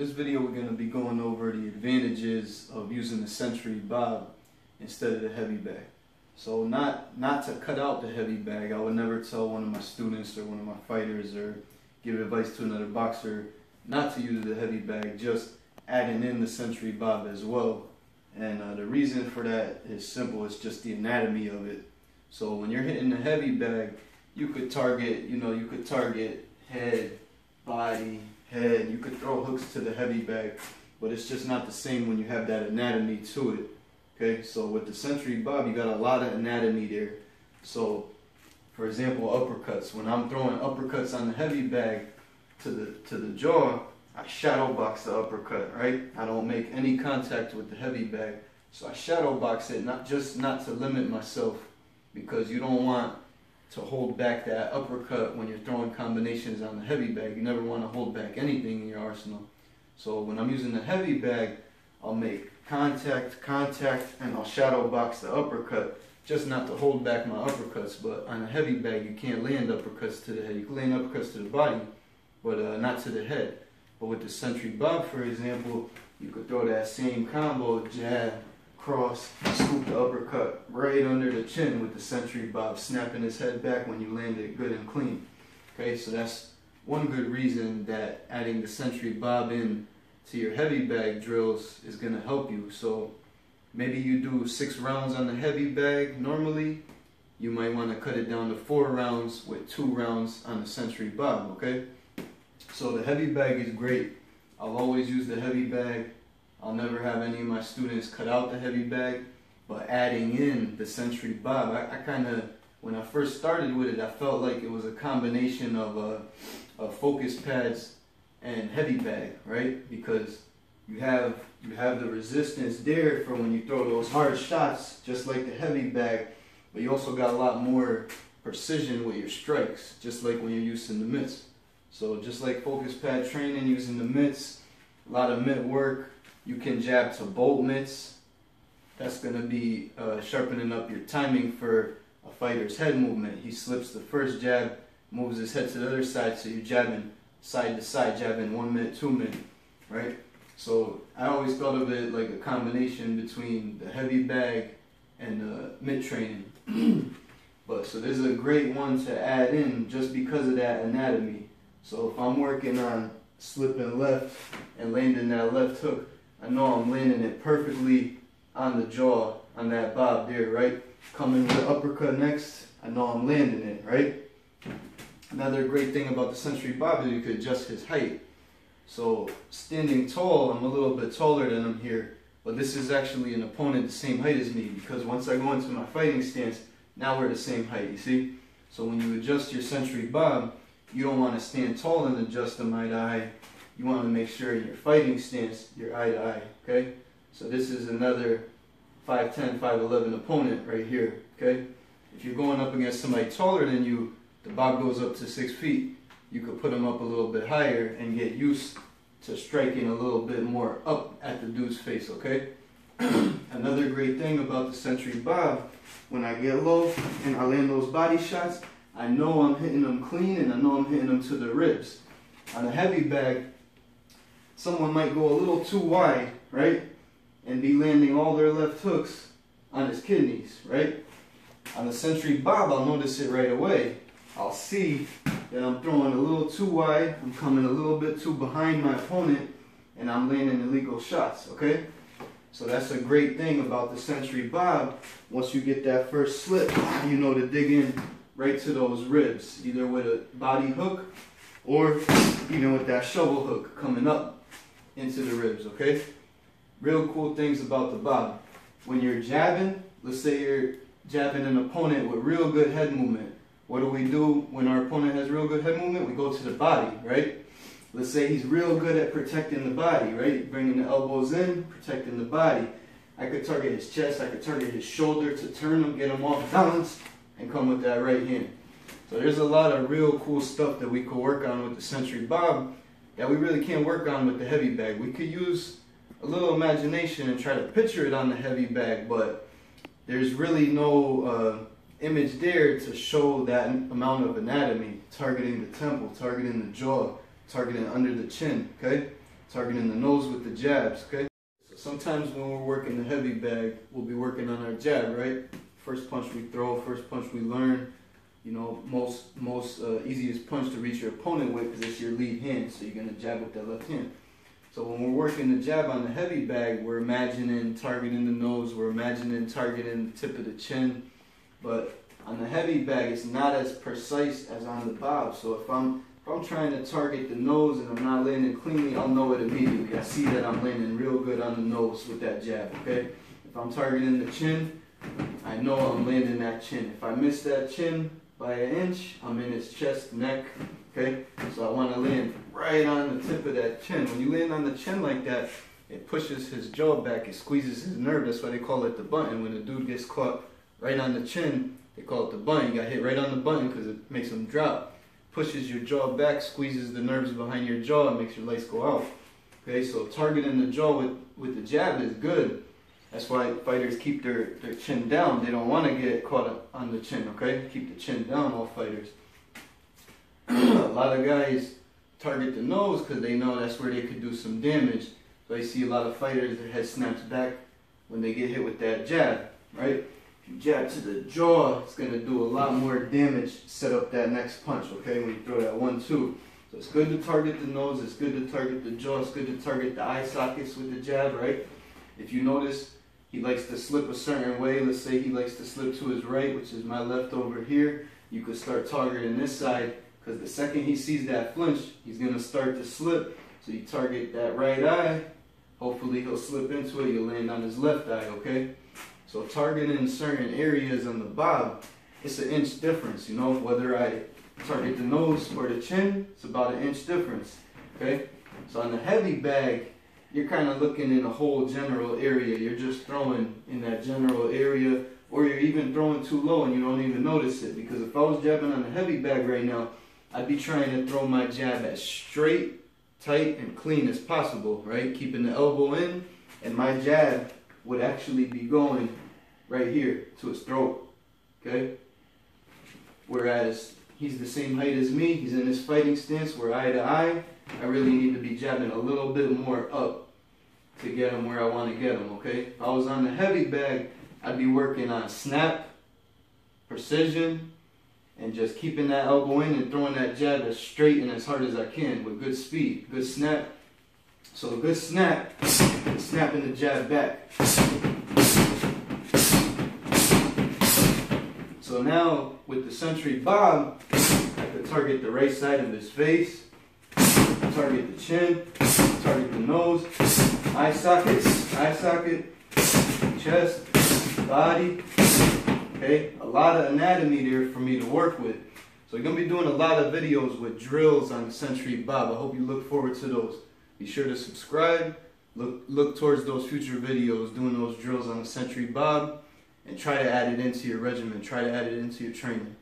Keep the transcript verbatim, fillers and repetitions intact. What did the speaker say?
this video we're going to be going over the advantages of using the Century Bob instead of the heavy bag. So not not to cut out the heavy bag. I would never tell one of my students or one of my fighters or give advice to another boxer not to use the heavy bag, just adding in the Century Bob as well. And uh, the reason for that is simple, it's just the anatomy of it. So when you're hitting the heavy bag, you could target, you know, you could target head, body, head. You could throw hooks to the heavy bag, but it's just not the same when you have that anatomy to it. Okay, so with the Century Bob, you got a lot of anatomy there. So, for example, uppercuts. When I'm throwing uppercuts on the heavy bag to the to the jaw, I shadow box the uppercut, right? I don't make any contact with the heavy bag, so I shadow box it, not just not to limit myself, because you don't want to hold back that uppercut when you're throwing combinations on the heavy bag. You never want to hold back anything in your arsenal. So when I'm using the heavy bag, I'll make contact, contact, and I'll shadow box the uppercut, just not to hold back my uppercuts. But on a heavy bag, you can't land uppercuts to the head. You can land uppercuts to the body, but uh, not to the head. But with the Century Bob, for example, you could throw that same combo, jab, cross, scoop the uppercut right under the chin with the Century Bob, snapping his head back when you land it good and clean. Okay, so that's one good reason that adding the Century Bob in to your heavy bag drills is going to help you. So maybe you do six rounds on the heavy bag normally, you might want to cut it down to four rounds with two rounds on the Century Bob, okay? So the heavy bag is great. I'll always use the heavy bag. I'll never have any of my students cut out the heavy bag, but adding in the Century Bob, I, I kind of, when I first started with it, I felt like it was a combination of, uh, of focus pads and heavy bag, right? Because you have, you have the resistance there for when you throw those hard shots, just like the heavy bag, but you also got a lot more precision with your strikes, just like when you're using the mitts. So just like focus pad training, using the mitts, a lot of mitt work. You can jab to bolt mitts. That's going to be uh, sharpening up your timing for a fighter's head movement. He slips the first jab, moves his head to the other side, so you're jabbing side to side, jabbing one minute, two minute, right? So I always thought of it like a combination between the heavy bag and the mitt training. But so this is a great one to add in just because of that anatomy. So if I'm working on slipping left and landing that left hook, I know I'm landing it perfectly on the jaw, on that bob there, right? Coming with the uppercut next, I know I'm landing it, right? Another great thing about the Century Bob is you could adjust his height. So standing tall, I'm a little bit taller than him here, but this is actually an opponent the same height as me, because once I go into my fighting stance, now we're the same height, you see? So when you adjust your Century Bob, you don't want to stand tall and adjust them eye to eye. You want to make sure in your fighting stance, you're eye to eye, okay? So this is another five ten, five eleven opponent right here, okay? If you're going up against somebody taller than you, the bob goes up to six feet. You could put them up a little bit higher and get used to striking a little bit more up at the dude's face, okay? Another great thing about the Century Bob, when I get low and I land those body shots, I know I'm hitting them clean and I know I'm hitting them to the ribs. On a heavy bag, someone might go a little too wide, right? And be landing all their left hooks on his kidneys, right? On the Century Bob, I'll notice it right away. I'll see that I'm throwing a little too wide, I'm coming a little bit too behind my opponent, and I'm landing illegal shots, okay? So that's a great thing about the Century Bob. Once you get that first slip, you know to dig in right to those ribs, either with a body hook or even with that shovel hook coming up into the ribs, okay? Real cool things about the bob. When you're jabbing, let's say you're jabbing an opponent with real good head movement. What do we do when our opponent has real good head movement? We go to the body, right? Let's say he's real good at protecting the body, right? Bringing the elbows in, protecting the body. I could target his chest, I could target his shoulder to turn him, get him off balance, and come with that right hand. So there's a lot of real cool stuff that we could work on with the Century Bob that we really can't work on with the heavy bag. We could use a little imagination and try to picture it on the heavy bag, but there's really no uh, image there to show that amount of anatomy, targeting the temple, targeting the jaw, targeting under the chin, okay? targeting the nose with the jabs, okay? So sometimes when we're working the heavy bag, we'll be working on our jab, right? First punch we throw, first punch we learn, you know, most, most uh, easiest punch to reach your opponent with because it's your lead hand, so you're going to jab with that left hand. So when we're working the jab on the heavy bag, we're imagining targeting the nose, we're imagining targeting the tip of the chin, but on the heavy bag, it's not as precise as on the bob. So if I'm if I'm trying to target the nose and I'm not landing cleanly, I'll know it immediately. I see that I'm landing real good on the nose with that jab, okay? If I'm targeting the chin, I know I'm landing that chin. If I miss that chin by an inch, I'm in its chest, neck, okay? So I want to land right on the tip of that chin. When you land on the chin like that, it pushes his jaw back, it squeezes his nerve. That's why they call it the button. When a dude gets caught right on the chin, they call it the button. You got hit right on the button because it makes them drop. Pushes your jaw back, squeezes the nerves behind your jaw, and makes your lights go out. Okay, so targeting the jaw with, with the jab is good. That's why fighters keep their, their chin down. They don't want to get caught on the chin, okay? Keep the chin down, all fighters. A lot of guys target the nose because they know that's where they could do some damage. So I see a lot of fighters, their head snaps back when they get hit with that jab, right? Jab to the jaw, it's going to do a lot more damage, set up that next punch, okay, when you throw that one, two. So it's good to target the nose, it's good to target the jaw, it's good to target the eye sockets with the jab, right? If you notice, he likes to slip a certain way. Let's say he likes to slip to his right, which is my left over here. You could start targeting this side, because the second he sees that flinch, he's going to start to slip. So you target that right eye, hopefully he'll slip into it, you'll land on his left eye, okay? So targeting certain areas on the bob, it's an inch difference, you know, whether I target the nose or the chin, it's about an inch difference, okay? So on the heavy bag, you're kind of looking in a whole general area. You're just throwing in that general area, or you're even throwing too low and you don't even notice it, because if I was jabbing on the heavy bag right now, I'd be trying to throw my jab as straight, tight, and clean as possible, right? Keeping the elbow in, and my jab would actually be going right here to his throat, okay? Whereas he's the same height as me, he's in his fighting stance, we're eye to eye, I really need to be jabbing a little bit more up to get him where I want to get him, okay? If I was on the heavy bag, I'd be working on snap, precision, and just keeping that elbow in and throwing that jab as straight and as hard as I can with good speed, good snap. So a good snap, snapping the jab back. So now with the Century Bob, I could target the right side of his face, target the chin, target the nose, eye sockets, eye socket, chest, body. Okay, a lot of anatomy there for me to work with. So we're gonna be doing a lot of videos with drills on the Century Bob. I hope you look forward to those. Be sure to subscribe, look, look towards those future videos doing those drills on the Century Bob, and try to add it into your regimen, try to add it into your training.